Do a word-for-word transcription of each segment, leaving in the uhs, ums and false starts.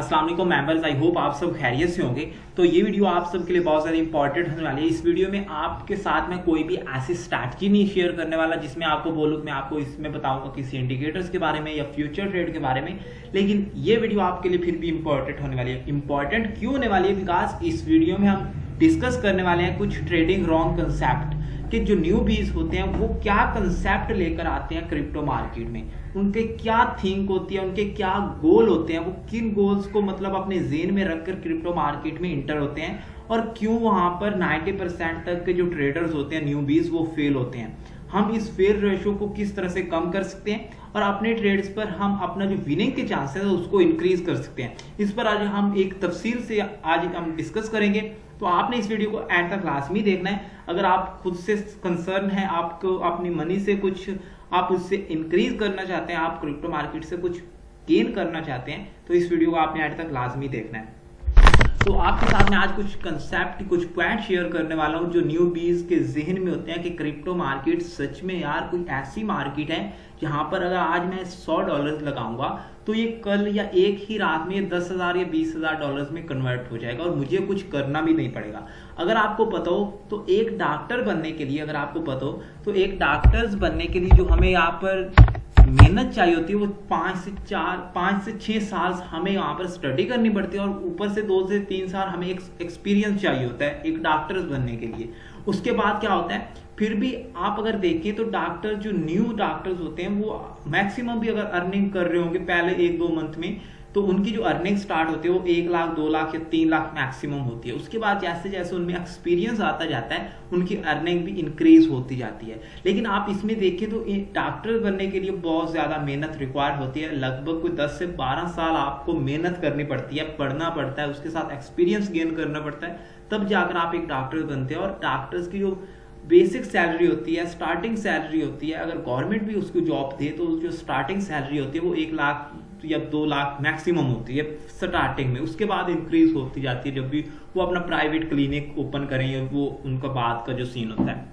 अस्सलाम वालेकुम members, I hope आप सब खैरियत से होंगे। तो ये वीडियो आप सबके लिए बहुत ज़्यादा इंपॉर्टेंट होने वाली है। इस वीडियो में आपके साथ मैं कोई भी ऐसी स्ट्रैटेजी नहीं शेयर करने वाला जिसमें आपको बोलूँ, मैं आपको इसमें बताऊंगा किसी इंडिकेटर्स के बारे में या फ्यूचर ट्रेड के बारे में, लेकिन ये वीडियो आपके लिए फिर भी इंपॉर्टेंट होने वाली है। इंपॉर्टेंट क्यों होने वाली है? बिकॉज इस वीडियो में हम डिस्कस करने वाले हैं कुछ ट्रेडिंग रॉन्ग कंसेप्ट कि जो न्यूबीज होते हैं वो क्या कंसेप्ट लेकर आते हैं क्रिप्टो मार्केट में, उनके क्या थिंक होती है, उनके क्या गोल होते हैं, वो किन गोल्स को मतलब अपने जेन में रखकर क्रिप्टो मार्केट में इंटर होते हैं और क्यों वहां पर नब्बे परसेंट तक के जो ट्रेडर्स होते हैं न्यूबीज वो फेल होते हैं। हम इस फेल रेशो को किस तरह से कम कर सकते हैं और अपने ट्रेड्स पर हम अपना जो विनिंग के चांसेस है उसको इंक्रीज कर सकते हैं। इस पर आज हम एक तफसील से आज हम डिस्कस करेंगे, तो आपने इस वीडियो को एंड तक लाजमी देखना है। अगर आप खुद से कंसर्न है, आपको अपनी मनी से कुछ आप उससे इंक्रीज करना चाहते हैं, आप क्रिप्टो मार्केट से कुछ गेन करना चाहते हैं, तो इस वीडियो को आपने एंड तक लाजमी देखना है। तो आपके साथ में आज कुछ कंसेप्ट, कुछ पॉइंट शेयर करने वाला हूँ जो न्यूबीज के जहन में होते हैं कि क्रिप्टो मार्केट सच में यार कोई ऐसी मार्केट है जहां पर अगर आज मैं सौ डॉलर लगाऊंगा तो ये कल या एक ही रात में दस हजार या बीस हजार डॉलर में कन्वर्ट हो जाएगा और मुझे कुछ करना भी नहीं पड़ेगा। अगर आपको पता हो तो एक डॉक्टर बनने के लिए, अगर आपको पता हो तो एक डॉक्टर्स बनने के लिए जो हमें यहाँ पर मेहनत चाहिए होती है वो पांच से चार पांच से छह साल हमें यहाँ पर स्टडी करनी पड़ती है और ऊपर से दो से तीन साल हमें एक्सपीरियंस चाहिए होता है एक डॉक्टर बनने के लिए। उसके बाद क्या होता है, फिर भी आप अगर देखें तो डॉक्टर जो न्यू डॉक्टर्स होते हैं वो मैक्सिमम भी अगर अर्निंग कर रहे होंगे पहले एक दो मंथ में तो उनकी जो अर्निंग स्टार्ट होती है वो एक लाख दो लाख या तीन लाख मैक्सिमम होती है। उसके बाद जैसे जैसे उनमें एक्सपीरियंस आता जाता है उनकी अर्निंग भी इंक्रीज होती जाती है। लेकिन आप इसमें देखें तो डॉक्टर बनने के लिए बहुत ज्यादा मेहनत रिक्वायर्ड होती है, लगभग कोई दस से बारह साल आपको मेहनत करनी पड़ती है, पढ़ना पड़ता है, उसके साथ एक्सपीरियंस गेन करना पड़ता है, तब जाकर आप एक डॉक्टर बनते हैं। और डॉक्टर्स की जो बेसिक सैलरी होती है, स्टार्टिंग सैलरी होती है, अगर गवर्नमेंट भी उसको जॉब दे तो जो स्टार्टिंग सैलरी होती है वो एक लाख या दो लाख मैक्सिमम होती है स्टार्टिंग में। उसके बाद इंक्रीज होती जाती है जब भी वो अपना प्राइवेट क्लिनिक ओपन करें, वो उनका बाद का जो सीन होता है।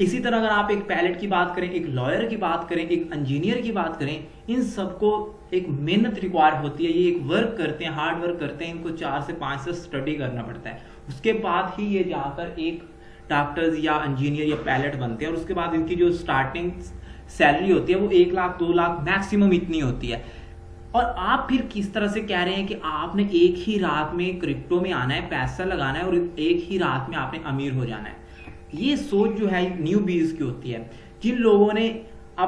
इसी तरह अगर आप एक पायलट की बात करें, एक लॉयर की बात करें, एक इंजीनियर की बात करें, इन सबको एक मेहनत रिक्वायर्ड होती है, ये एक वर्क करते हैं, हार्ड वर्क करते हैं, इनको चार से पांच साल स्टडी करना पड़ता है, उसके बाद ही ये जाकर एक डॉक्टर्स या इंजीनियर या पायलट बनते हैं। और उसके बाद इनकी जो स्टार्टिंग सैलरी होती है वो एक लाख दो लाख मैक्सिमम इतनी होती है। और आप फिर किस तरह से कह रहे हैं कि आपने एक ही रात में क्रिप्टो में आना है, पैसा लगाना है और एक ही रात में आपने अमीर हो जाना है। ये सोच जो है न्यूबीज की होती है। जिन लोगों ने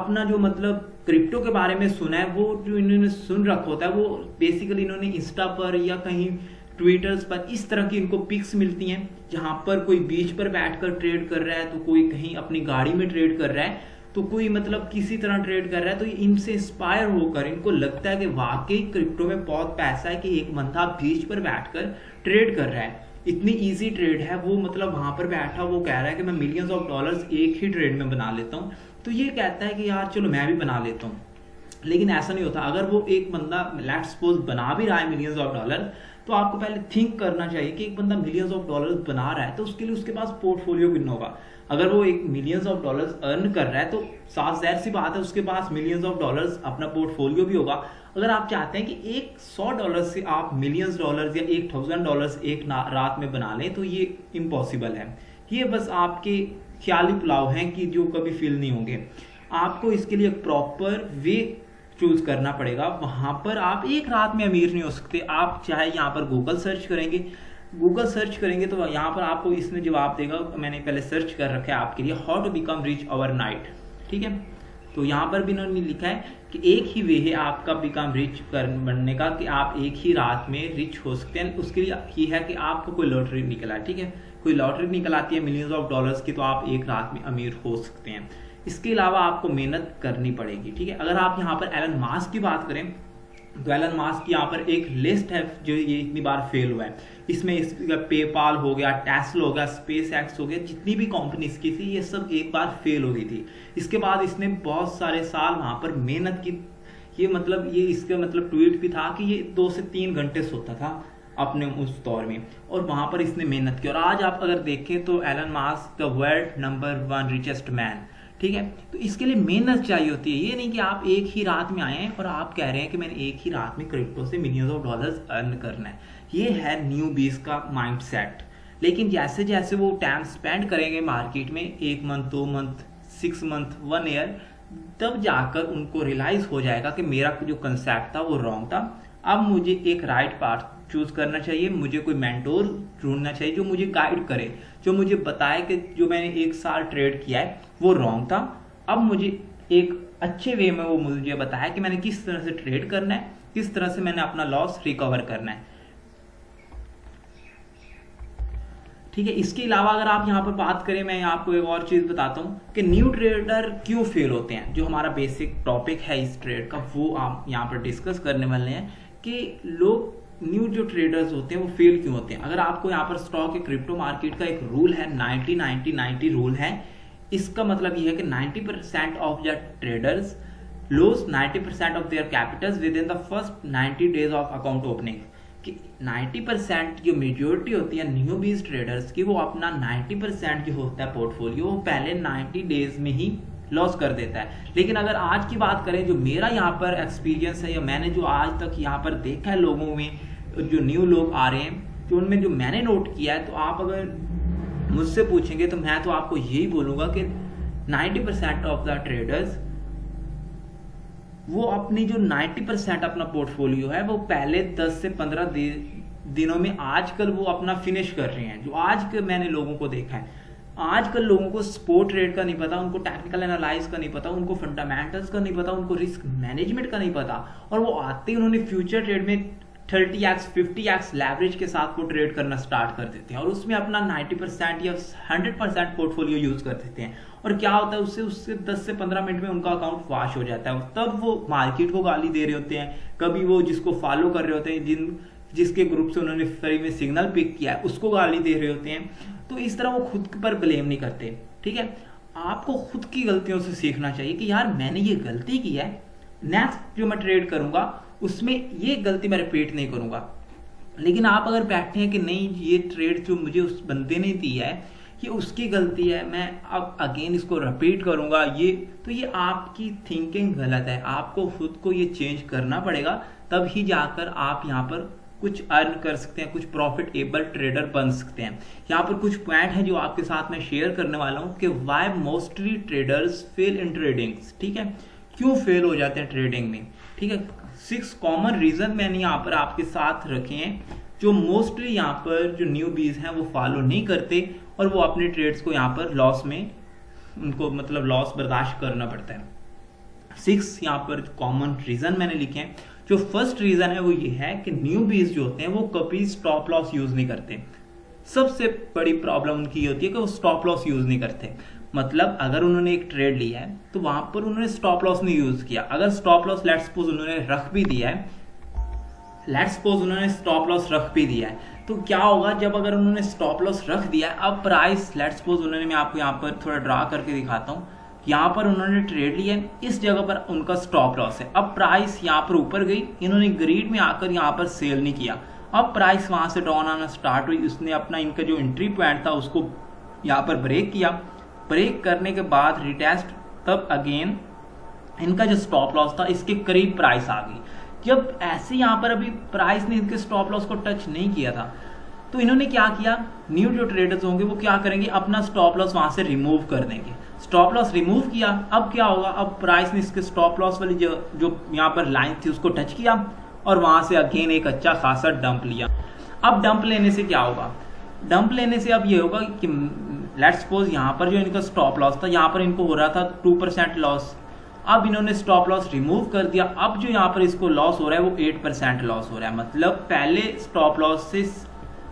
अपना जो मतलब क्रिप्टो के बारे में सुना है, वो जो इन्होंने सुन रखा होता है वो बेसिकली इन्होंने इंस्टा पर या कहीं ट्विटर्स पर इस तरह की इनको पिक्स मिलती हैं जहां पर कोई बीच पर बैठकर ट्रेड कर रहा है, तो कोई कहीं अपनी गाड़ी में ट्रेड कर रहा है, तो कोई मतलब किसी तरह ट्रेड कर रहा है। तो इनसे इंस्पायर होकर इनको लगता है कि वाकई क्रिप्टो में बहुत पैसा है कि एक बंदा बीच पर बैठकर ट्रेड कर रहा है, इतनी इजी ट्रेड है, वो मतलब वहां पर बैठा वो कह रहा है कि मैं मिलियंस ऑफ डॉलर्स एक ही ट्रेड में बना लेता हूँ, तो ये कहता है कि यार चलो मैं भी बना लेता हूँ। लेकिन ऐसा नहीं होता। अगर वो एक बंदा लेट्स सपोज बना भी रहा है मिलियंस ऑफ डॉलर, तो आपको पहले थिंक करना चाहिए कि एक बंदा मिलियंस ऑफ डॉलर्स बना रहा है तो उसके लिए उसके पास पोर्टफोलियो कितना होगा। अगर वो एक मिलियंस ऑफ डॉलर्स अर्न कर रहा है तो साफ जाहिर सी बात है उसके पास मिलियंस ऑफ डॉलर्स अपना पोर्टफोलियो भी होगा। अगर आप चाहते हैं कि एक सौ डॉलर से आप मिलियंस डॉलर्स या एक थाउजेंड डॉलर्स एक रात में बना लें तो ये इम्पॉसिबल है। ये बस आपके ख्याली पुलाव हैं कि जो कभी फील नहीं होंगे। आपको इसके लिए प्रॉपर वे चूज करना पड़ेगा। वहां पर आप एक रात में अमीर नहीं हो सकते। आप चाहे यहाँ पर गूगल सर्च करेंगे गूगल सर्च करेंगे तो यहाँ पर आपको इसमें जवाब देगा। मैंने पहले सर्च कर रखा है आपके लिए, how to become rich overnight, ठीक है। तो यहाँ पर भी उन्होंने लिखा है कि एक ही वे है आपका बिकम रिच कर बनने का, कि आप एक ही रात में रिच हो सकते हैं। उसके लिए ये है कि आपको कोई लॉटरी निकला, ठीक है, कोई लॉटरी निकल आती है मिलियंस ऑफ डॉलर्स की तो आप एक रात में अमीर हो सकते हैं। इसके अलावा आपको मेहनत करनी पड़ेगी, ठीक है। अगर आप यहाँ पर एलन मास्क की बात करें तो एलन मास्क की यहाँ पर एक लिस्ट है जो ये इतनी बार फेल हुआ है। इसमें इस पेपाल हो गया, टेस्ला हो गया, स्पेस एक्स हो गया, जितनी भी कंपनीज की थी ये सब एक बार फेल हो गई थी। इसके बाद इसने बहुत सारे साल वहां पर मेहनत की। ये मतलब ये इसका मतलब ट्वीट भी था कि ये दो से तीन घंटे सोता था अपने उस दौर में और वहां पर इसने मेहनत की। और आज आप अगर देखें तो Elon Musk the world number one richest man, ठीक है। तो इसके लिए मेहनत चाहिए होती है, ये नहीं कि आप एक ही रात में आए हैं और आप कह रहे हैं कि मैंने एक ही रात में क्रिप्टो से मिलियंस ऑफ डॉलर्स अर्न करना है। ये है न्यू बीज का माइंडसेट। लेकिन जैसे जैसे वो टाइम स्पेंड करेंगे मार्केट में, एक मंथ, दो month, six month, one year, तब जाकर उनको रियलाइज हो जाएगा कि मेरा जो कंसेप्ट था वो रॉन्ग था। अब मुझे एक राइट पाथ चूज करना चाहिए, मुझे कोई मेंटोर ढूंढना चाहिए जो मुझे गाइड करे, जो मुझे बताए कि जो मैंने एक साल ट्रेड किया है वो रॉन्ग था, अब मुझे एक अच्छे वे में वो मुझे बताया कि मैंने किस तरह से ट्रेड करना है, किस तरह से मैंने अपना लॉस रिकवर करना है। ठीक है। इसके अलावा अगर आप यहाँ पर बात करें, मैं आपको एक और चीज बताता हूँ कि न्यू ट्रेडर क्यों फेल होते हैं। जो हमारा बेसिक टॉपिक है इस ट्रेड का वो आप यहाँ पर डिस्कस करने वाले हैं कि लोग न्यू जो ट्रेडर्स होते हैं वो फेल क्यों होते हैं। अगर आपको यहाँ पर स्टॉक या क्रिप्टो मार्केट का एक रूल है, नाइनटी नाइनटी नाइनटी रूल है। इसका मतलब यह है कि ninety percent of the traders lose ninety percent of their capitals within the first ninety days of account opening. कि नाइन्टी परसेंट जो मेजोरिटी होती है न्यूबीज ट्रेडर्स की, वो अपना नाइन्टी परसेंट जो होता है पोर्टफोलियो वो पहले नाइन्टी डेज में ही लॉस कर देता है। लेकिन अगर आज की बात करें, जो मेरा यहाँ पर एक्सपीरियंस है या मैंने जो आज तक यहाँ पर देखा है लोगों में, जो न्यू लोग आ रहे हैं, तो उनमें जो मैंने नोट किया है, तो आप अगर मुझसे पूछेंगे तो मैं तो आपको यही बोलूँगा कि ninety percent of the traders वो अपनी जो नाइन्टी परसेंट अपना पोर्टफोलियो है वो पहले दस से पंद्रह दिनों में आजकल वो अपना फिनिश कर रहे हैं। जो आज के मैंने लोगों को देखा है, आजकल लोगों को स्पोर्ट ट्रेड का नहीं पता, उनको टेक्निकल एनालाइज का नहीं पता, उनको फंडामेंटल्स का नहीं पता, उनको रिस्क मैनेजमेंट का नहीं पता, और वो आते ही उन्होंने फ्यूचर ट्रेड में thirty X fifty X leverage के साथ वो ट्रेड करना स्टार्ट कर देते हैं और उसमें अपना नाइन्टी परसेंट या हंड्रेड परसेंट पोर्टफोलियो यूज कर देते हैं। और क्या होता है उससे उससे दस से पंद्रह मिनट में उनका अकाउंट वॉश हो जाता है। तब वो मार्केट को गाली दे रहे होते हैं, कभी वो जिसको फॉलो कर रहे होते हैं, जिन जिसके ग्रुप से उन्होंने फ्री में सिग्नल पिक किया है उसको गाली दे रहे होते हैं। तो इस तरह वो खुद पर ब्लेम नहीं करते। ठीक है, आपको खुद की गलतियों से सीखना चाहिए कि यार मैंने ये गलती की है, नेक्स्ट जो मैं ट्रेड करूंगा उसमें ये गलती मैं रिपीट नहीं करूंगा। लेकिन आप अगर बैठे हैं कि नहीं ये ट्रेड जो मुझे उस बंदे ने दी है ये उसकी गलती है, मैं अब अगेन इसको रिपीट करूंगा, ये तो ये आपकी थिंकिंग गलत है। आपको खुद को ये चेंज करना पड़ेगा, तब ही जाकर आप यहाँ पर कुछ अर्न कर सकते हैं, कुछ प्रॉफिटेबल ट्रेडर बन सकते हैं। यहाँ पर कुछ पॉइंट है जो आपके साथ मैं शेयर करने वाला हूँ कि why mostly traders fail in trading. ठीक है, क्यों फेल हो जाते हैं ट्रेडिंग में। ठीक है, सिक्स कॉमन रीजन मैंने यहाँ पर आपके साथ रखे हैं जो मोस्टली यहाँ पर जो न्यू बीज हैं वो फॉलो नहीं करते और वो अपने ट्रेड्स को यहाँ पर लॉस में उनको मतलब लॉस बर्दाश्त करना पड़ता है। सिक्स यहाँ पर कॉमन रीजन मैंने लिखे हैं। जो फर्स्ट रीजन है वो ये है कि न्यू बीज जो होते हैं वो कभी स्टॉप लॉस यूज नहीं करते। सबसे बड़ी प्रॉब्लम उनकी ये होती है कि वो स्टॉप लॉस यूज नहीं करते। मतलब अगर उन्होंने एक ट्रेड लिया है तो वहां पर उन्होंने स्टॉप लॉस नहीं यूज किया। अगर स्टॉप लॉस लेट्स सपोज उन्होंने रख भी दिया है, लेट्स सपोज उन्होंने स्टॉप लॉस रख भी दिया है, तो क्या होगा जब अगर उन्होंने स्टॉप लॉस रख दिया है, अब प्राइस लेट्स सपोज उन्होंने, मैं आपको यहाँ पर थोड़ा ड्रा करके दिखाता हूँ, यहाँ पर उन्होंने ट्रेड लिया है, इस जगह पर उनका स्टॉप लॉस है, अब प्राइस यहाँ पर ऊपर गई, इन्होंने ग्रीड में आकर यहाँ पर सेल नहीं किया, अब प्राइस वहां से डाउन आना स्टार्ट हुई, उसने अपना इनका जो एंट्री पॉइंट था उसको यहाँ पर ब्रेक किया, ब्रेक करने के बाद रिटेस्ट, तब अगेन इनका जो स्टॉप लॉस था इसके करीब प्राइस आ गई। जब ऐसे यहाँ पर अभी प्राइस ने इनके स्टॉप लॉस को टच नहीं किया था, तो इन्होंने क्या किया, न्यू जो ट्रेडर्स होंगे वो क्या करेंगे, अपना स्टॉप लॉस वहां से रिमूव कर देंगे। स्टॉप लॉस रिमूव किया, अब क्या होगा, अब प्राइस ने इसके स्टॉप लॉस वाली जो जो यहाँ पर लाइन थी उसको टच किया और वहां से अगेन एक अच्छा खासा डंप लिया। अब डंप लेने से क्या होगा, डंप लेने से अब ये होगा कि लेट्स सपोज यहाँ पर जो इनका स्टॉप लॉस था, यहाँ पर इनको हो रहा था टू परसेंट लॉस, अब इन्होंने स्टॉप लॉस रिमूव कर दिया, अब जो यहाँ पर इसको लॉस हो रहा है वो एट परसेंट लॉस हो रहा है। मतलब पहले स्टॉप लॉस से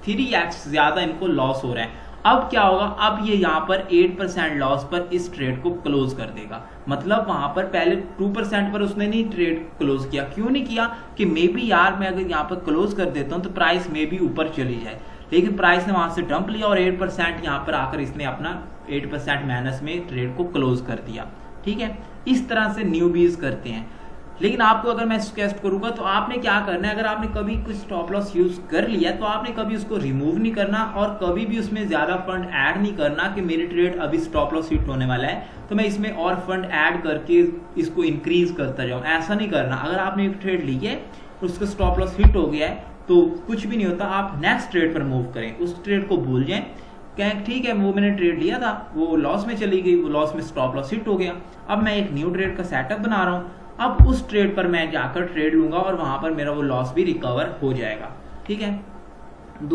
थ्री एक्स ज्यादा इनको लॉस हो रहा है। अब क्या होगा, अब ये यहाँ पर एट परसेंट लॉस पर इस ट्रेड को क्लोज कर देगा। मतलब वहां पर पहले टू परसेंट पर उसने नहीं ट्रेड क्लोज किया, क्यों नहीं किया, कि मे बी यार मैं अगर यहाँ पर क्लोज कर देता हूँ तो प्राइस मे बी ऊपर चली जाए, लेकिन प्राइस ने वहां से डंप लिया और एट परसेंट यहाँ पर आकर इसने अपना एट परसेंट माइनस में ट्रेड को क्लोज कर दिया। ठीक है, इस तरह से न्यू बीज करते हैं। लेकिन आपको अगर मैं सजेस्ट करूंगा तो आपने क्या करना है, अगर आपने कभी कुछ स्टॉप लॉस यूज कर लिया तो आपने कभी उसको रिमूव नहीं करना और कभी भी उसमें ज्यादा फंड ऐड नहीं करना कि मेरे ट्रेड अभी स्टॉप लॉस हिट होने वाला है तो मैं इसमें और फंड ऐड करके इसको इंक्रीज करता जाऊं, ऐसा नहीं करना। अगर आपने एक ट्रेड ली है उसका स्टॉप लॉस हिट हो गया है तो कुछ भी नहीं होता, आप नेक्स्ट ट्रेड पर मूव करें, उस ट्रेड को भूल जाएं, कहें ठीक है वो मैंने ट्रेड लिया था वो लॉस में चली गई, वो लॉस में स्टॉप लॉस हिट हो गया, अब मैं एक न्यू ट्रेड का सेटअप बना रहा हूं, अब उस ट्रेड पर मैं जाकर ट्रेड लूंगा और वहां पर मेरा वो लॉस भी रिकवर हो जाएगा। ठीक है,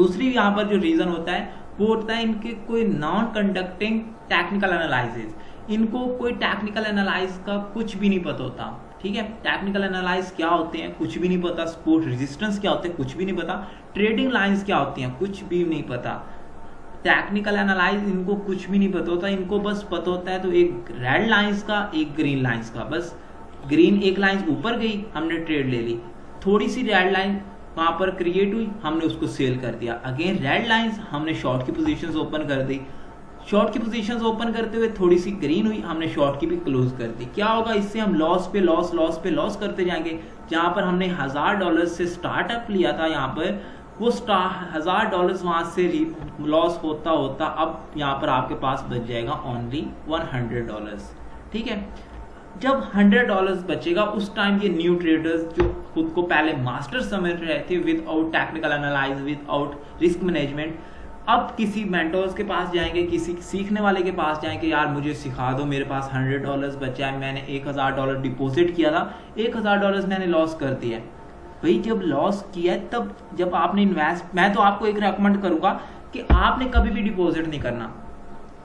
दूसरी यहाँ पर जो रीजन होता है वो होता है इनके कोई नॉन कंडक्टिंग टेक्निकल एनालिसिस, इनको कोई टेक्निकल एनालिसिस का कुछ भी नहीं पता होता। ठीक है, टेक्निकल एनालिसिस क्या होते हैं कुछ भी नहीं पता, सपोर्ट रेजिस्टेंस क्या होते हैं कुछ भी नहीं पता, ट्रेडिंग लाइंस क्या होती हैं कुछ भी नहीं पता, टेक्निकल एनालिसिस इनको कुछ भी नहीं पता होता। इनको बस पता होता है तो एक रेड लाइंस का एक ग्रीन लाइंस का, बस ग्रीन एक लाइन ऊपर गई हमने ट्रेड ले ली, थोड़ी सी रेड लाइन वहां पर क्रिएट हुई हमने उसको सेल कर दिया, अगेन रेड लाइंस हमने शॉर्ट की पोजीशंस ओपन कर दी, शॉर्ट की पोजीशंस ओपन करते हुए थोड़ी सी ग्रीन हुई हमने शॉर्ट की भी क्लोज कर दी। क्या होगा, इससे हम लॉस पे लॉस लॉस पे लॉस करते जाएंगे। जहां पर हमने हजार डॉलर से स्टार्टअप लिया था यहाँ पर वो हजार डॉलर वहां से लॉस होता होता अब यहाँ पर आपके पास बच जाएगा ओनली वन हंड्रेड डॉलर। ठीक है, जब हंड्रेड डॉलर बचेगा उस टाइम ये न्यू ट्रेडर्स जो खुद को पहले मास्टर समझ रहे थे without technical analysis without risk management, अब किसी मेंटोर्स के पास जाएंगे, किसी सीखने वाले के पास जाएंगे, यार मुझे सिखा दो, मेरे पास हंड्रेड डॉलर बचा है, मैंने एक हजार डॉलर डिपोजिट किया था, एक हजार डॉलर मैंने लॉस कर दिया। भाई जब लॉस किया है तब जब आपने इन्वेस्ट, मैं तो आपको एक रेकमेंड करूंगा कि आपने कभी भी डिपोजिट नहीं करना।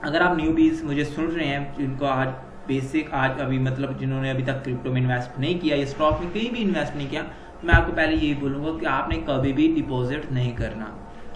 अगर आप न्यूबीज मुझे सुन रहे हैं जिनको आज बेसिक आज अभी मतलब जिन्होंने अभी तक क्रिप्टो में इन्वेस्ट नहीं किया या स्टॉक में कहीं भी इन्वेस्ट नहीं किया, मैं आपको पहले यही बोलूंगा कि आपने कभी भी डिपॉजिट नहीं करना।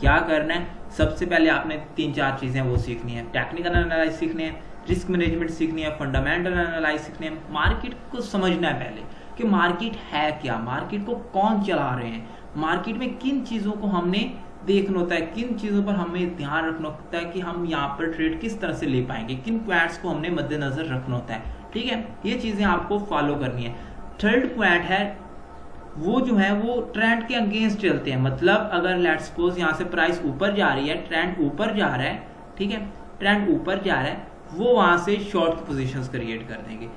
क्या करना है, सबसे पहले आपने तीन चार चीजें वो सीखनी है, टेक्निकल एनालिसिस सीखनी है, रिस्क मैनेजमेंट सीखनी है, फंडामेंटल एनालिसिस सीखनी है, मार्केट को समझना है पहले कि मार्केट है क्या, मार्केट को कौन चला रहे हैं, मार्केट में किन चीजों को हमने देखना होता है, किन चीजों पर हमें ध्यान रखना होता है कि हम यहाँ पर ट्रेड किस तरह से ले पाएंगे, किन पॉइंट्स को हमने मद्देनजर रखना होता है। ठीक है, ये चीजें आपको फॉलो करनी है। थर्ड पॉइंट है वो जो है वो ट्रेंड के अगेंस्ट चलते हैं, मतलब अगर लेट्स सपोज यहाँ से प्राइस ऊपर जा रही है, ट्रेंड ऊपर जा रहा है, ठीक है ट्रेंड ऊपर जा रहा है, वो वहां से शॉर्ट की पोजिशंस क्रिएट कर देंगे।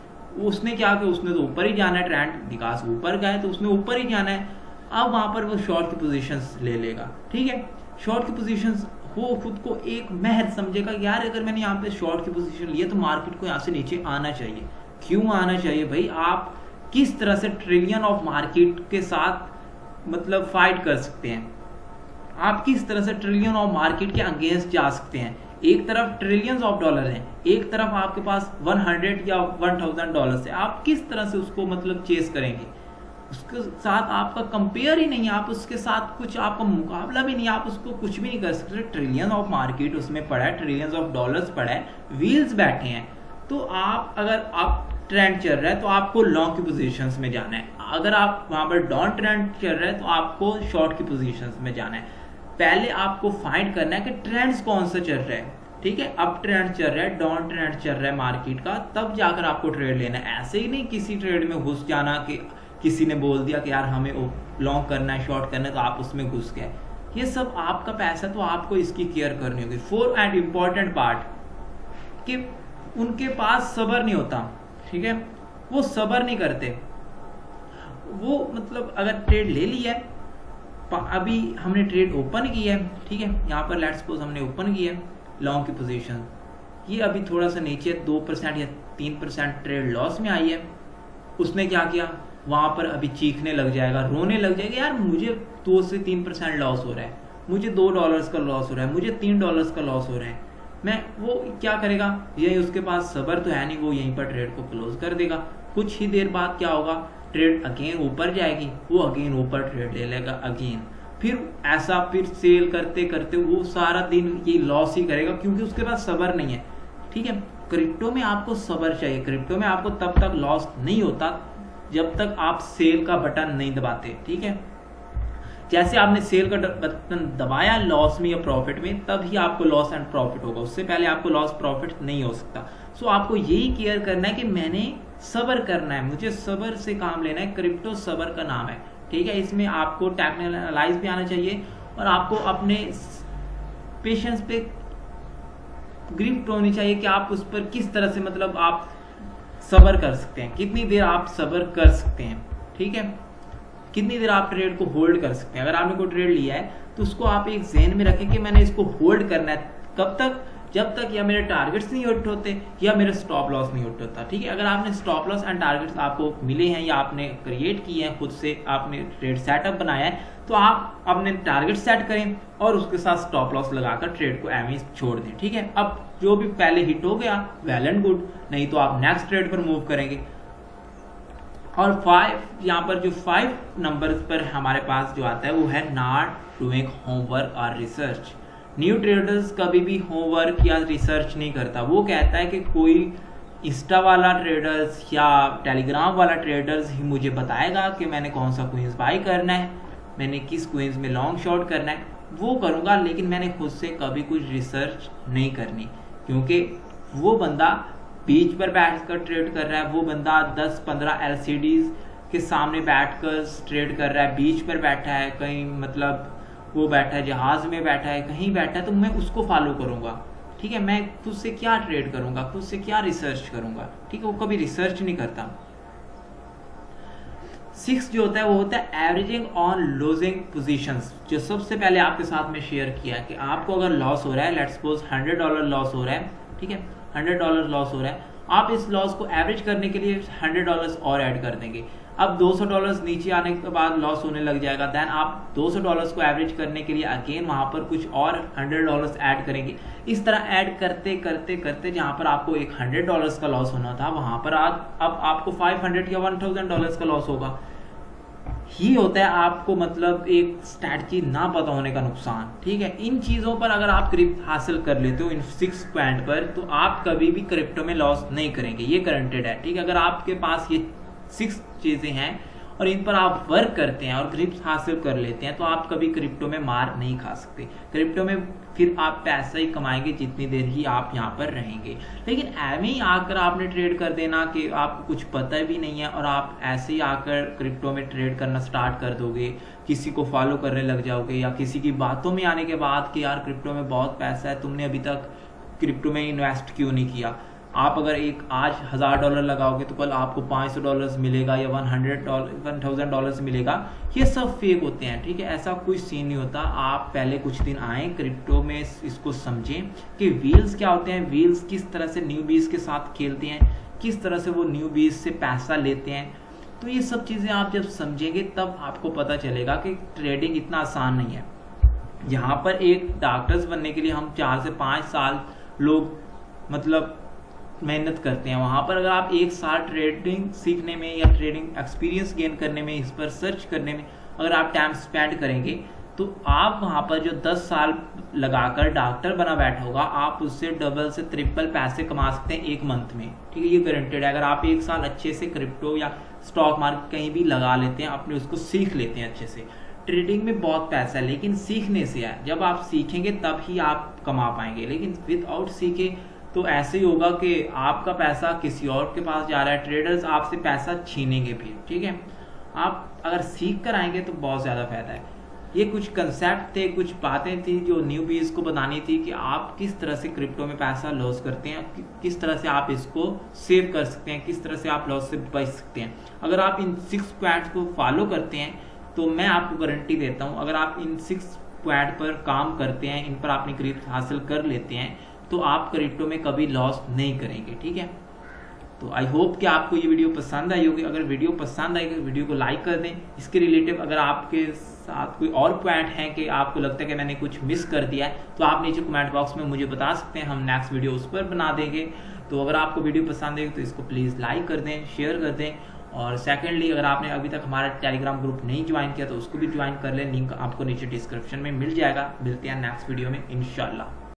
उसने क्या किया, उसने तो ऊपर ही जाना है, ट्रेंड निकास ऊपर गए तो उसने ऊपर ही जाना है, अब वहां पर वो शॉर्ट की पोजीशंस ले लेगा। ठीक है, शॉर्ट की पोजीशंस वो खुद को एक महज समझेगा, यार अगर मैंने यहाँ पे शॉर्ट की पोजीशन लिया तो मार्केट को यहाँ से नीचे आना चाहिए। क्यों आना चाहिए भाई, आप किस तरह से ट्रिलियन ऑफ मार्केट के साथ मतलब फाइट कर सकते हैं, आप किस तरह से ट्रिलियन ऑफ मार्केट के अगेंस्ट जा सकते हैं। एक तरफ ट्रिलियंस ऑफ डॉलर हैं, एक तरफ आपके पास हंड्रेड या वन थाउजेंड डॉलर है, आप किस तरह से उसको मतलब चेस करेंगे, उसके साथ आपका कंपेयर ही नहीं है, आप उसके साथ कुछ आपका मुकाबला भी नहीं, आप उसको कुछ भी नहीं कर सकते। ट्रिलियन ऑफ मार्केट उसमें पड़ा है, ट्रिलियन ऑफ डॉलर्स पड़ा है, व्हील्स बैठे हैं, तो आप अगर आप ट्रेंड चल रहा है तो आपको लॉन्ग की पोजीशंस में जाना है, अगर आप वहां पर डाउन ट्रेंड चल रहा है तो आपको शॉर्ट की पोजीशंस में जाना है। पहले आपको फाइंड करना है कि ट्रेंड्स कौन सा चल रहा है, ठीक है अप ट्रेंड चल रहा है, डाउन ट्रेंड चल रहा है मार्केट का, तब जाकर आपको ट्रेड लेना है। ऐसे ही नहीं किसी ट्रेड में घुस जाना कि किसी ने बोल दिया कि यार हमें लॉन्ग करना है शॉर्ट करना है तो आप उसमें घुस गए, ये सब आपका पैसा, तो आपको इसकी केयर करनी होगी। फोर एंड इम्पोर्टेंट पार्ट कि उनके पास सब्र नहीं होता, ठीक है वो सब्र नहीं करते, वो मतलब अगर ट्रेड ले लिया अभी हमने ट्रेड ओपन किया है, ठीक है यहाँ पर लेट्स सपोज हमने ओपन किया लॉन्ग की पोजीशन, ये अभी थोड़ा सा नीचे दो परसेंट या तीन परसेंट ट्रेड लॉस में आई है, उसने क्या किया वहां पर अभी चीखने लग जाएगा, रोने लग जाएगा, यार मुझे दो से तीन परसेंट लॉस हो रहा है, मुझे दो डॉलर्स का लॉस हो रहा है, मुझे तीन डॉलर्स का लॉस हो रहा है, मैं वो क्या करेगा, यही उसके पास सब्र तो है नहीं, वो यहीं पर ट्रेड को क्लोज कर देगा। कुछ ही देर बाद क्या होगा, ट्रेड अगेन ऊपर जाएगी, वो अगेन ऊपर ट्रेड ले लेगा अगेन, फिर ऐसा फिर सेल करते करते वो सारा दिन ये लॉस ही करेगा क्योंकि उसके पास सब्र नहीं है। ठीक है, क्रिप्टो में आपको सब्र चाहिए, क्रिप्टो में आपको तब तक लॉस नहीं होता जब तक आप सेल का बटन नहीं दबाते। ठीक है, जैसे आपने सेल का बटन दबाया लॉस में या प्रॉफिट में, तभी आपको लॉस एंड प्रॉफिट होगा, उससे पहले आपको लॉस प्रॉफिट नहीं हो सकता। सो आपको यही केयर करना है कि मैंने सबर करना है, मुझे सबर से काम लेना है। क्रिप्टो सबर का नाम है, ठीक है। इसमें आपको टेक्निकल एनालाइज भी आना चाहिए और आपको अपने पेशेंस पे ग्रिप होनी चाहिए कि आप उस पर किस तरह से मतलब आप सबर कर सकते हैं, कितनी देर आप सबर कर सकते हैं, ठीक है, कितनी देर आप ट्रेड को होल्ड कर सकते हैं। अगर आपने कोई ट्रेड लिया है तो उसको आप एक ज़हन में रखें कि मैंने इसको होल्ड करना है कब तक, जब तक या मेरे टारगेट्स नहीं हिट होते या मेरा स्टॉप लॉस नहीं हिट होता, ठीक है। अगर आपने स्टॉप लॉस एंड टारगेट्स आपको मिले हैं या आपने क्रिएट किए हैं, खुद से आपने ट्रेड सेटअप बनाया है, तो आप अपने टारगेट सेट करें और उसके साथ स्टॉप लॉस लगाकर ट्रेड को एम छोड़ दें, ठीक है। अब जो भी पहले हिट हो गया वेल एंड गुड, नहीं तो आप नेक्स्ट ट्रेड पर मूव करेंगे। और फाइव यहाँ पर जो फाइव नंबर पर हमारे पास जो आता है वो है नॉट डूइंग होमवर्क और रिसर्च। न्यू ट्रेडर्स कभी भी होमवर्क या रिसर्च नहीं करता। वो कहता है कि कोई इंस्टा वाला ट्रेडर्स या टेलीग्राम वाला ट्रेडर्स ही मुझे बताएगा कि मैंने कौन सा क्वींस बाई करना है, मैंने किस क्वींस में लॉन्ग शॉर्ट करना है, वो करूँगा, लेकिन मैंने खुद से कभी कुछ रिसर्च नहीं करनी, क्योंकि वो बंदा बीच पर बैठकर ट्रेड कर रहा है, वो बंदा दस पंद्रह एलसीडीज के सामने बैठकर ट्रेड कर रहा है, बीच पर बैठा है, कहीं मतलब वो बैठा है जहाज में बैठा है, कहीं बैठा है, तो मैं उसको फॉलो करूंगा, ठीक है। मैं खुद से क्या ट्रेड करूंगा, खुद से क्या रिसर्च करूंगा, ठीक है। वो कभी रिसर्च नहीं करता। सिक्स जो होता है वो होता है एवरेजिंग ऑन लूजिंग पोजीशंस, जो सबसे पहले आपके साथ में शेयर किया कि आपको अगर लॉस हो रहा है, let's suppose hundred dollar loss हो रहा है, ठीक है, हंड्रेड डॉलर लॉस हो रहा है, आप इस लॉस को एवरेज करने के लिए हंड्रेड डॉलर और ऐड कर देंगे। अब दो सौ डॉलर नीचे आने के बाद लॉस होने लग जाएगा, देन आप दो सौ डॉलर को एवरेज करने के लिए अगेन वहां पर कुछ और हंड्रेड डॉलर ऐड करेंगे। इस तरह ऐड करते करते करते जहां पर आपको एक हंड्रेड डॉलर का लॉस होना था, वहां पर आप अब आपको फाइव हंड्रेड या वन थाउजेंड डॉलर का लॉस होगा। ही होता है आपको मतलब एक स्ट्रैटेजी ना पता होने का नुकसान, ठीक है। इन चीज़ों पर अगर आप ग्रिप हासिल कर लेते हो इन सिक्स पॉइंट पर, तो आप कभी भी क्रिप्टो में लॉस नहीं करेंगे, ये गारंटेड है, ठीक है। अगर आपके पास ये सिक्स चीज़ें हैं और इन पर आप वर्क करते हैं और ग्रिप हासिल कर लेते हैं, तो आप कभी क्रिप्टो में मार नहीं खा सकते। क्रिप्टो में फिर आप पैसा ही कमाएंगे जितनी देर ही आप यहाँ पर रहेंगे, लेकिन ऐसे ही आकर आपने ट्रेड कर देना कि आपको कुछ पता भी नहीं है और आप ऐसे ही आकर क्रिप्टो में ट्रेड करना स्टार्ट कर दोगे, किसी को फॉलो करने लग जाओगे या किसी की बातों में आने के बाद कि यार क्रिप्टो में बहुत पैसा है, तुमने अभी तक क्रिप्टो में इन्वेस्ट क्यों नहीं किया। आप अगर एक आज हज़ार डॉलर लगाओगे तो कल आपको पाँच सौ डॉलर्स मिलेगा या one hundred dollar one thousand dollars मिलेगा। ये सब फेक होते हैं, ठीक है, ऐसा कोई सीन नहीं होता। आप पहले कुछ दिन आए क्रिप्टो में, इसको समझें कि व्हील्स क्या होते हैं, व्हील्स किस तरह से न्यू बीज के साथ खेलते हैं, किस तरह से वो न्यू बीज से पैसा लेते हैं। तो ये सब चीज़ें आप जब समझेंगे तब आपको पता चलेगा कि ट्रेडिंग इतना आसान नहीं है। यहाँ पर एक डॉक्टर्स बनने के लिए हम चार से पाँच साल लोग मतलब मेहनत करते हैं, वहाँ पर अगर आप एक साल ट्रेडिंग सीखने में या ट्रेडिंग एक्सपीरियंस गेन करने में, इस पर सर्च करने में अगर आप टाइम स्पेंड करेंगे, तो आप वहाँ पर जो दस साल लगाकर डॉक्टर बना बैठा होगा, आप उससे डबल से ट्रिपल पैसे कमा सकते हैं एक मंथ में, ठीक है, ये गारंटेड है। अगर आप एक साल अच्छे से क्रिप्टो या स्टॉक मार्केट कहीं भी लगा लेते हैं, अपने उसको सीख लेते हैं अच्छे से। ट्रेडिंग में बहुत पैसा है, लेकिन सीखने से है, जब आप सीखेंगे तब ही आप कमा पाएंगे, लेकिन विदाउट सीखे तो ऐसे ही होगा कि आपका पैसा किसी और के पास जा रहा है, ट्रेडर्स आपसे पैसा छीनेंगे भी, ठीक है। आप अगर सीख कर आएंगे तो बहुत ज़्यादा फायदा है। ये कुछ कंसेप्ट थे, कुछ बातें थी जो न्यूबीज को बतानी थी कि आप किस तरह से क्रिप्टो में पैसा लॉस करते हैं, कि, किस तरह से आप इसको सेव कर सकते हैं, किस तरह से आप लॉस से बच सकते हैं। अगर आप इन सिक्स पॉइंट्स को फॉलो करते हैं तो मैं आपको गारंटी देता हूँ, अगर आप इन सिक्स पॉइंट पर काम करते हैं, इन पर आपने ग्रिप हासिल कर लेते हैं, तो आप क्रिप्टो में कभी लॉस नहीं करेंगे, ठीक है। तो आई होप कि आपको ये वीडियो पसंद आई होगी। अगर वीडियो पसंद आई तो वीडियो को लाइक कर दें। इसके रिलेटिव अगर आपके साथ कोई और पॉइंट है कि आपको लगता है कि मैंने कुछ मिस कर दिया है, तो आप नीचे कमेंट बॉक्स में मुझे बता सकते हैं, हम नेक्स्ट वीडियो उस पर बना देंगे। तो अगर आपको वीडियो पसंद आएगी तो इसको प्लीज़ लाइक कर दें, शेयर कर दें, और सेकेंडली अगर आपने अभी तक हमारा टेलीग्राम ग्रुप नहीं ज्वाइन किया तो उसको भी ज्वाइन कर लें, लिंक आपको नीचे डिस्क्रिप्शन में मिल जाएगा। मिलते हैं नेक्स्ट वीडियो में इंशाल्लाह।